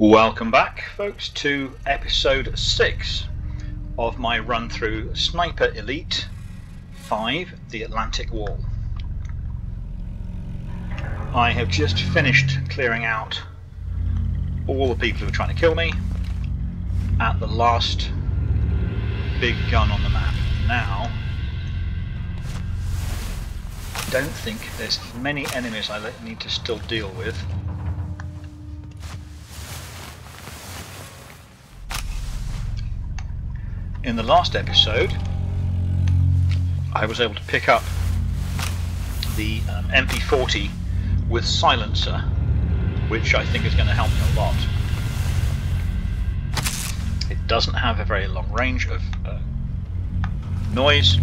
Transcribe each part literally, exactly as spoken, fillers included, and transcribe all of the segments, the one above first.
Welcome back, folks, to episode six of my run through Sniper Elite five, The Atlantic Wall. I have just finished clearing out all the people who were trying to kill me at the last big gun on the map. Now, I don't think there's many enemies I need to still deal with. In the last episode, I was able to pick up the um, M P forty with silencer, which I think is going to help me a lot. It doesn't have a very long range of uh, noise,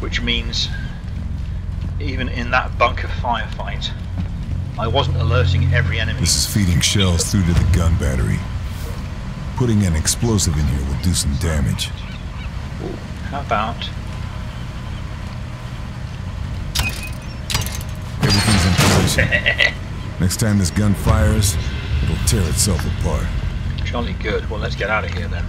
which means even in that bunker firefight, I wasn't alerting every enemy. This is feeding shells through to the gun battery. Putting an explosive in here will do some damage. Ooh, how about... Everything's in position. Next time this gun fires, it'll tear itself apart. Jolly good. Well, let's get out of here then.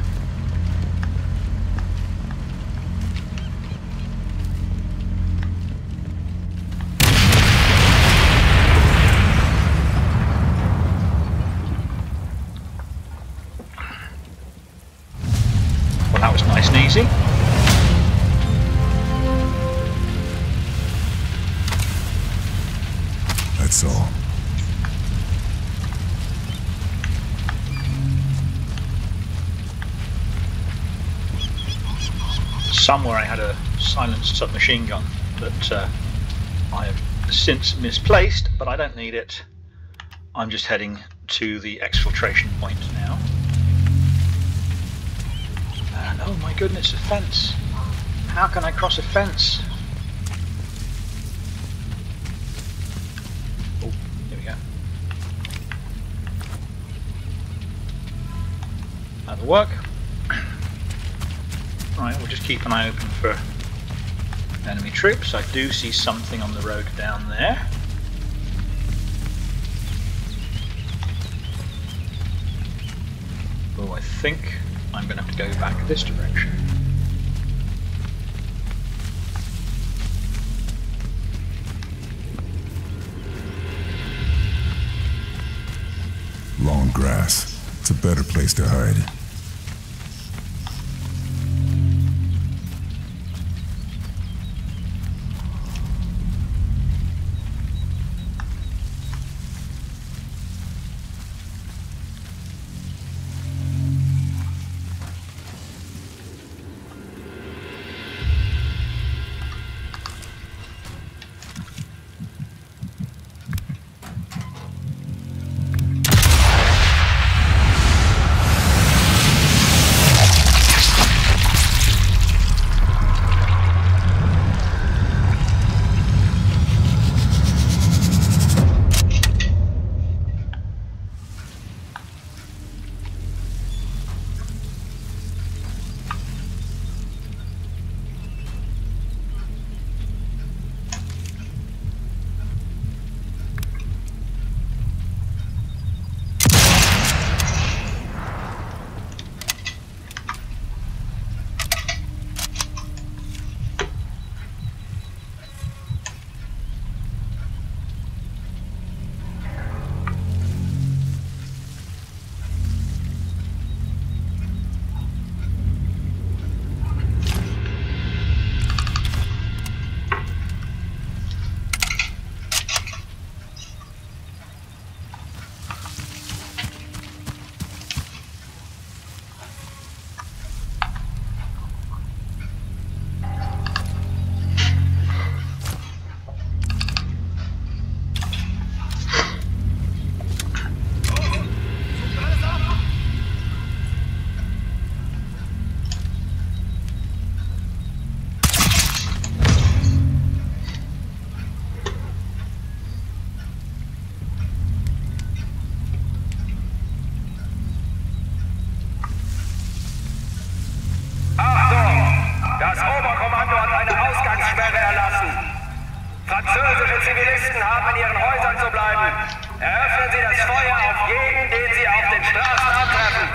Somewhere I had a silenced submachine gun that uh, I have since misplaced, but I don't need it. I'm just heading to the exfiltration point now. And oh my goodness, a fence! How can I cross a fence? Oh, here we go. That'll work. Right, we'll just keep an eye open for enemy troops. I do see something on the road down there. Oh, I think I'm going to have to go back this direction. Long grass. It's a better place to hide. Französische Zivilisten haben in ihren Häusern zu bleiben. Eröffnen Sie das Feuer auf jeden, den Sie auf den Straßen antreffen.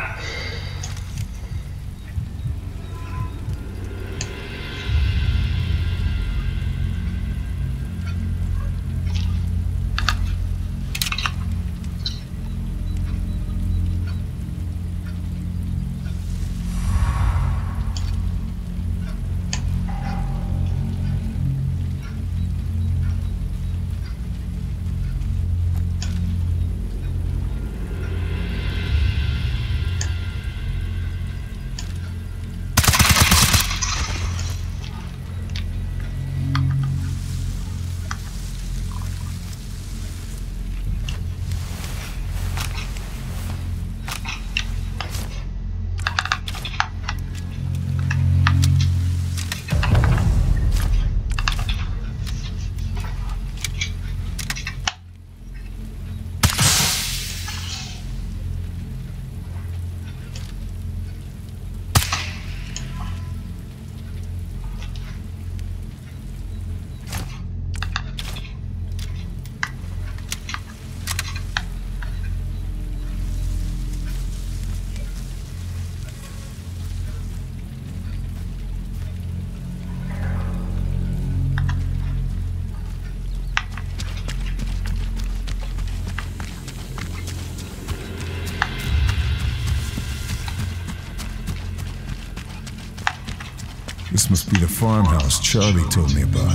This must be the farmhouse Charlie told me about.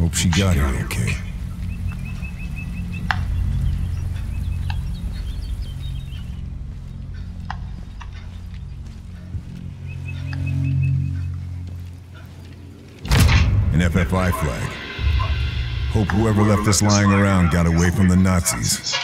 Hope she got here okay. An F F I flag. Hope whoever left this lying around got away from the Nazis.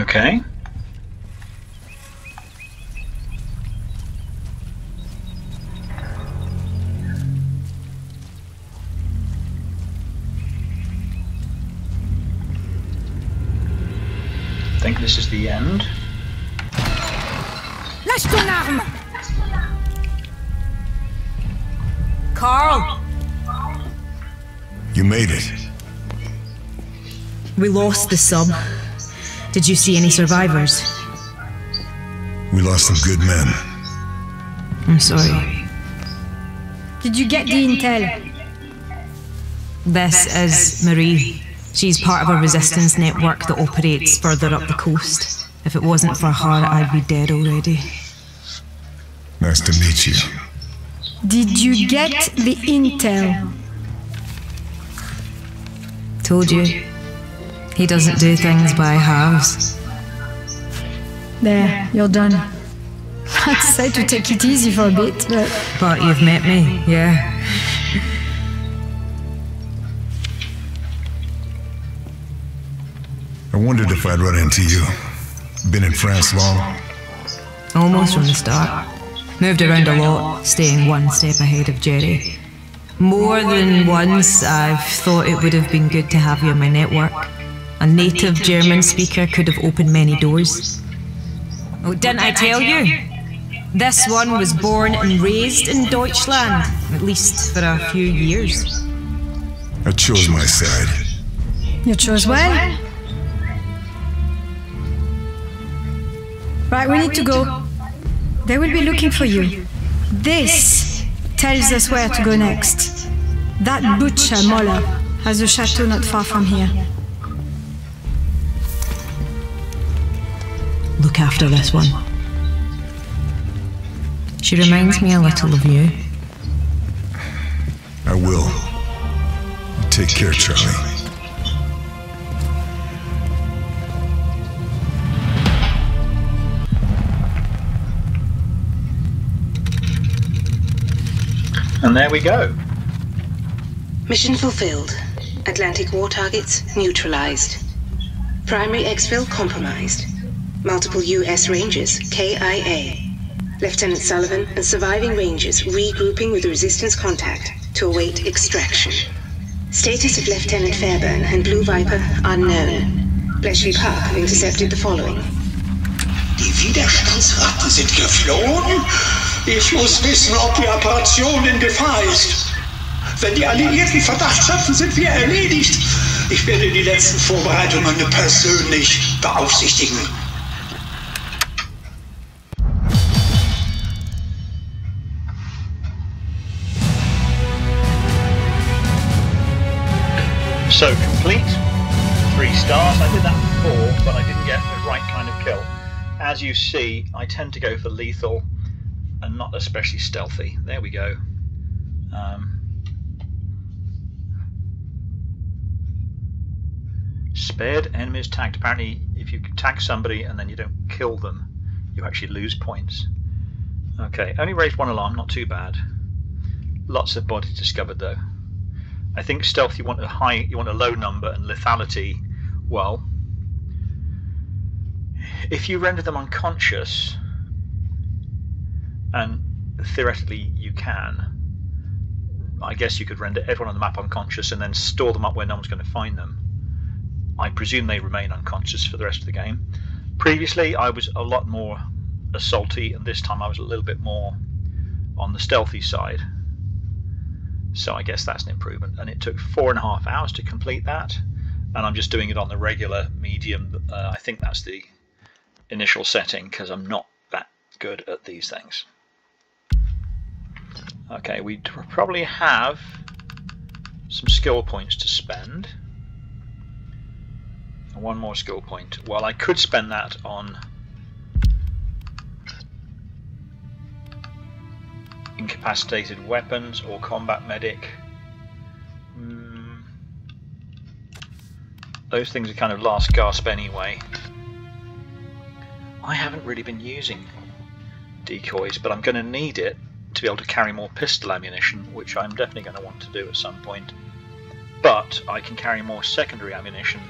Okay. I think this is the end. Löscht den Namen! Karl! You made it. We lost the sub. Did you see any survivors? We lost some good men. I'm sorry. Did you get the intel? This is Marie. She's part of a resistance network that operates further up the coast. If it wasn't for her, I'd be dead already. Nice to meet you. Did you get the intel? Told you. He doesn't do things by halves. There, you're done. I'd say to take it easy for a bit, but... But you've met me, yeah. I wondered if I'd run into you. Been in France long? Almost from the start. Moved around a lot, staying one step ahead of Jerry. More than once, I've thought it would have been good to have you in my network. A native German speaker could have opened many doors. Oh, didn't I tell you? This one was born and raised in Deutschland, at least for a few years. I chose my side. You chose well. Right, we need to go. They will be looking for you. This tells us where to go next. That butcher Moller has a chateau not far from here. Look after this one. She reminds me a little of you. I will. Take care, Charlie. And there we go. Mission fulfilled. Atlantic war targets neutralized. Primary exfil compromised. Multiple U S Rangers K I A. Lieutenant Sullivan and surviving Rangers regrouping with the resistance contact to await extraction. Status of Lieutenant Fairburn and Blue Viper unknown. Bletchley Park have intercepted the following. Die Widerstandsratten sind geflohen? Ich muss wissen, ob die Operation in Gefahr ist. Wenn die Alliierten Verdacht schöpfen, sind wir erledigt. Ich werde die letzten Vorbereitungen persönlich beaufsichtigen. So complete, three stars. I did that before, but I didn't get the right kind of kill. As you see, I tend to go for lethal and not especially stealthy. There we go. Um, spared enemies tagged. Apparently, if you tag somebody and then you don't kill them, you actually lose points. Okay, only raised one alarm, not too bad. Lots of bodies discovered though. I think stealth, you want a high, you want a low number, and lethality, well, if you render them unconscious, and theoretically you can, I guess you could render everyone on the map unconscious and then store them up where no one's going to find them. I presume they remain unconscious for the rest of the game. Previously I was a lot more assaulty, and this time I was a little bit more on the stealthy side. So I guess that's an improvement, and it took four and a half hours to complete that, and I'm just doing it on the regular medium. uh, I think that's the initial setting because I'm not that good at these things. Okay, we probably have some skill points to spend. One more skill point. Well, I could spend that on incapacitated weapons or combat medic. Mm. Those things are kind of last gasp anyway. I haven't really been using decoys, but I'm going to need it to be able to carry more pistol ammunition, which I'm definitely going to want to do at some point. But I can carry more secondary ammunition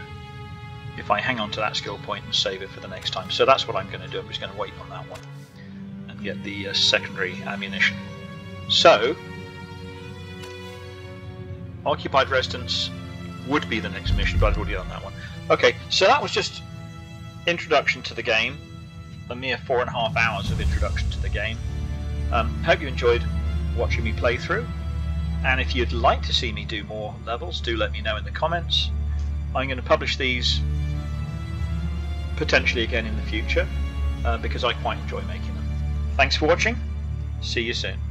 if I hang on to that skill point and save it for the next time. So that's what I'm going to do. I'm just going to wait on that one and get the uh, secondary ammunition. So, Occupied Residence would be the next mission, but I've already done that one. Okay, so that was just introduction to the game, a mere four and a half hours of introduction to the game. Um, hope you enjoyed watching me play through, and if you'd like to see me do more levels, do let me know in the comments. I'm going to publish these potentially again in the future, uh, because I quite enjoy making them. Thanks for watching, see you soon.